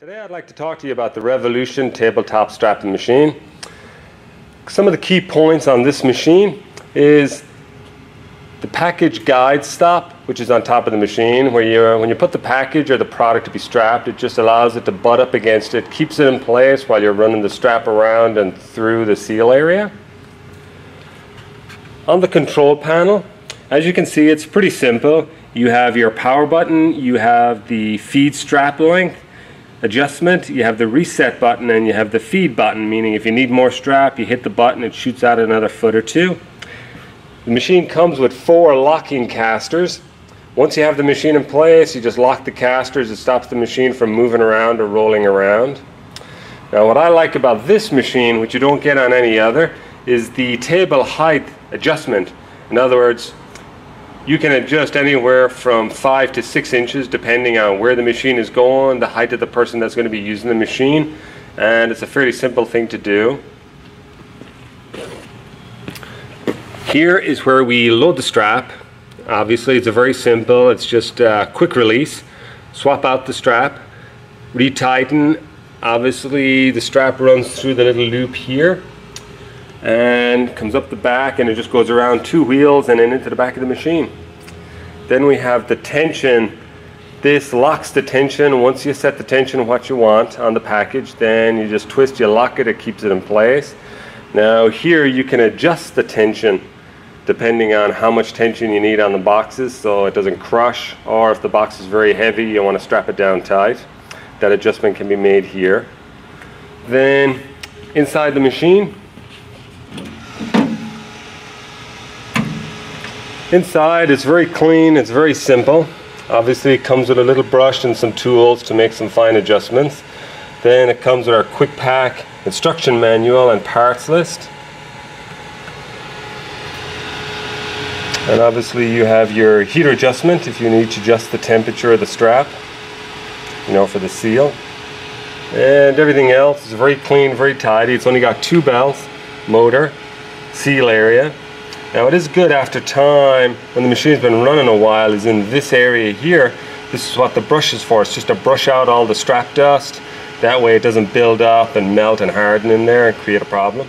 Today I'd like to talk to you about the Revolution Tabletop Strapping Machine. Some of the key points on this machine is the package guide stop, which is on top of the machine, where when you put the package or the product to be strapped, it just allows it to butt up against it, keeps it in place while you're running the strap around and through the seal area. On the control panel, as you can see, it's pretty simple. You have your power button, you have the feed strap length adjustment, you have the reset button, and you have the feed button, meaning if you need more strap, you hit the button, it shoots out another foot or two. The machine comes with 4 locking casters. Once you have the machine in place, you just lock the casters. It stops the machine from moving around or rolling around. Now, what I like about this machine, which you don't get on any other, is the table height adjustment. In other words, you can adjust anywhere from 5 to 6 inches depending on where the machine is going, the height of the person that's going to be using the machine, and it's a fairly simple thing to do. Here is where we load the strap. Obviously it's very simple, it's just quick release, swap out the strap, retighten. Obviously the strap runs through the little loop here and comes up the back, and it just goes around 2 wheels and then into the back of the machine. Then we have the tension. This locks the tension. Once you set the tension what you want on the package, then you just twist, you lock it, it keeps it in place. Now here you can adjust the tension depending on how much tension you need on the boxes so it doesn't crush, or if the box is very heavy you want to strap it down tight. That adjustment can be made here. Then inside the machine, inside it's very clean, it's very simple. Obviously it comes with a little brush and some tools to make some fine adjustments. Then it comes with our Quick Pak instruction manual and parts list. And obviously you have your heater adjustment if you need to adjust the temperature of the strap, you know, for the seal. And everything else is very clean, very tidy. It's only got 2 belts, motor, seal area. Now it is good after time, when the machine's been running a while, is in this area here. This is what the brush is for. It's just to brush out all the strap dust. That way it doesn't build up and melt and harden in there and create a problem.